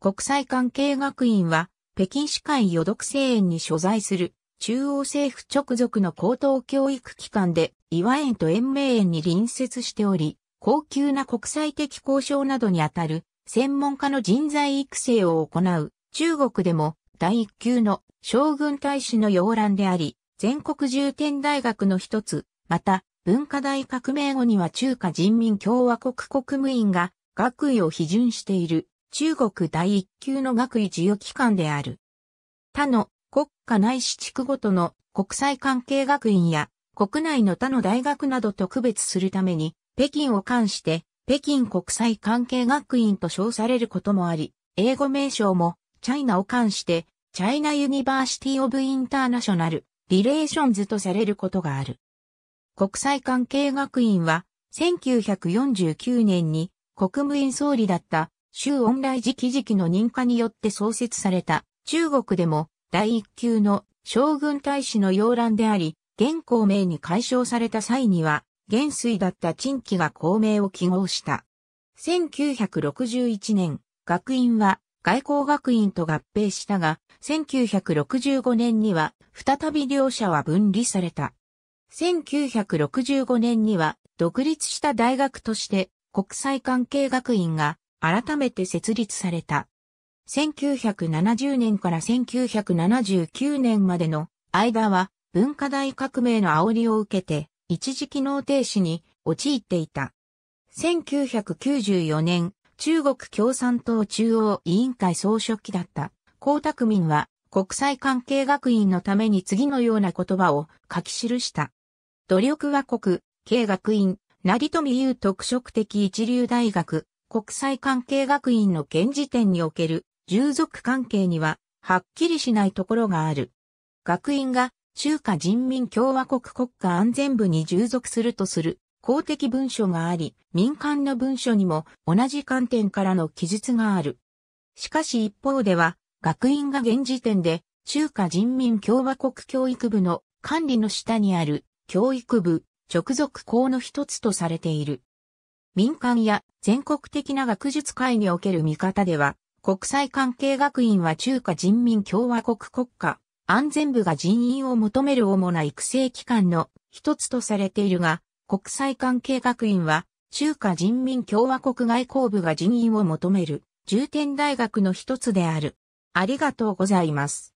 国際関係学院は、北京市会余独生園に所在する、中央政府直属の高等教育機関で、頤和園と圓明園に隣接しており、高級な国際的交渉などにあたる、専門家の人材育成を行う、中国でも、第一級の将軍大使の要覧であり、全国重点大学の一つ、また、文化大革命後には中華人民共和国国務院が学位を批准している中国第一級の学位授与機関である。他の国家ないし地区ごとの国際関係学院や国内の他の大学などと区別するために北京を冠して北京国際関係学院と称されることもあり、英語名称もチャイナを冠してチャイナユニバーシティオブインターナショナルリレーションズとされることがある。国際関係学院は1949年に国務院総理だった周恩来直々の認可によって創設された中国でも第一級の将軍大使の要覧であり、元孔明に改称された際には元帥だった陳毅が孔明を揮号した。1961年、学院は外交学院と合併したが、1965年には再び両者は分離された。1965年には独立した大学として国際関係学院が改めて設立された。1970年から1979年までの間は文化大革命の煽りを受けて一時機能停止に陥っていた。1994年、中国共産党中央委員会総書記だった江沢民は国際関係学院のために次のような言葉を書き記した。努力は国、経学院、成富有特色的一流大学、国際関係学院の現時点における従属関係にははっきりしないところがある。学院が中華人民共和国国家安全部に従属するとする公的文書があり、民間の文書にも同じ観点からの記述がある。しかし一方では、学院が現時点で中華人民共和国教育部の管理の下にある教育部直属校の一つとされている。民間や全国的な学術界における見方では、国際関係学院は中華人民共和国国家安全部が人員を求める主な育成機関の一つとされているが、国際関係学院は中華人民共和国外交部が人員を求める重点大学の一つである。ありがとうございます。